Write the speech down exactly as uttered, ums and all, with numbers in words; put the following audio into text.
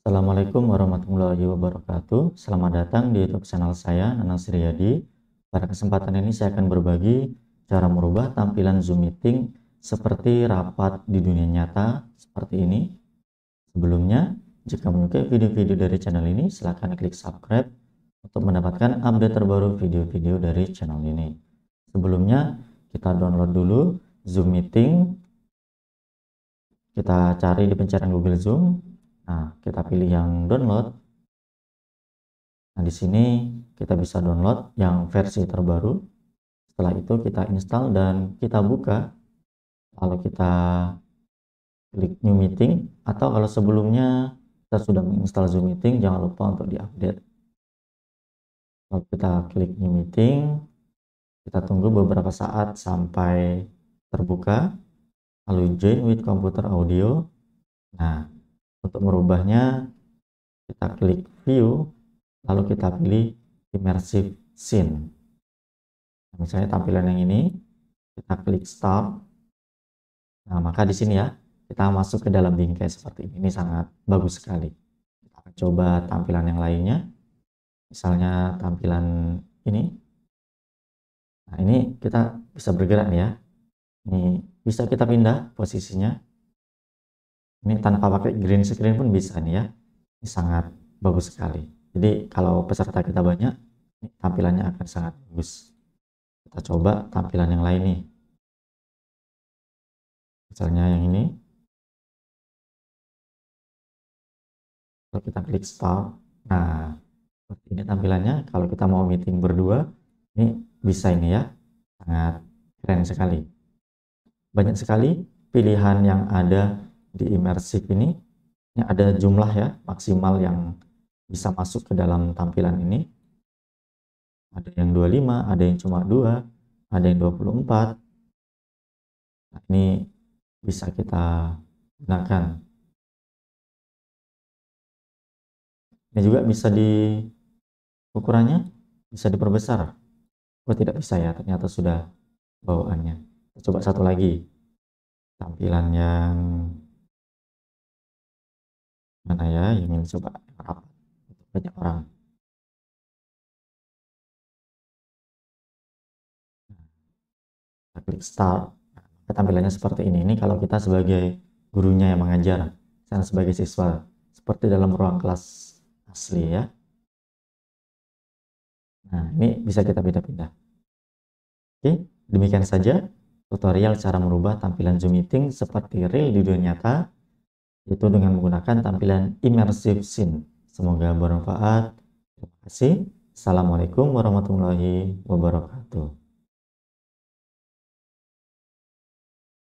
Assalamualaikum warahmatullahi wabarakatuh. Selamat datang di YouTube channel saya, Nanang Sriyadi. Pada kesempatan ini saya akan berbagi cara merubah tampilan Zoom meeting seperti rapat di dunia nyata seperti ini. Sebelumnya, jika menyukai video-video dari channel ini, silahkan klik subscribe untuk mendapatkan update terbaru video-video dari channel ini. Sebelumnya, kita download dulu Zoom meeting. Kita cari di pencarian Google Zoom. Nah, kita pilih yang download. Nah, di sini kita bisa download yang versi terbaru. Setelah itu kita install dan kita buka. Kalau kita klik new meeting, atau kalau sebelumnya kita sudah menginstal Zoom meeting, jangan lupa untuk diupdate. Kalau kita klik new meeting, kita tunggu beberapa saat sampai terbuka. Lalu join with computer audio. Nah, untuk merubahnya, kita klik view, lalu kita pilih immersive scene. Nah, misalnya tampilan yang ini, kita klik start. Nah, maka di sini ya, kita masuk ke dalam bingkai seperti ini. Ini sangat bagus sekali. Kita akan coba tampilan yang lainnya. Misalnya tampilan ini. Nah, ini kita bisa bergerak nih ya. Ini bisa kita pindah posisinya. Ini tanpa pakai green screen pun bisa nih ya. Ini sangat bagus sekali. Jadi kalau peserta kita banyak, ini tampilannya akan sangat bagus. Kita coba tampilan yang lain nih. Misalnya yang ini. Kalau kita klik start. Nah, seperti ini tampilannya. Kalau kita mau meeting berdua, ini bisa ini ya. Sangat keren sekali. Banyak sekali pilihan yang ada di imersif ini. Ini ada jumlah ya maksimal yang bisa masuk ke dalam tampilan ini. Ada yang dua puluh lima, ada yang cuma dua, ada yang dua puluh empat. Nah, ini bisa kita gunakan. Ini juga bisa di ukurannya bisa diperbesar. Oh, tidak bisa ya, ternyata sudah bawaannya. Kita coba satu lagi. Tampilan yang mana ya, yang ingin coba rapat untuk banyak orang. Nah, klik start. Nah, tampilannya seperti ini. Ini kalau kita sebagai gurunya yang mengajar, saya sebagai siswa, seperti dalam ruang kelas asli ya. Nah, ini bisa kita pindah-pindah. Oke, demikian saja tutorial cara merubah tampilan Zoom meeting seperti real di dunia nyata, itu dengan menggunakan tampilan immersive scene. Semoga bermanfaat. Terima kasih. Assalamualaikum warahmatullahi wabarakatuh.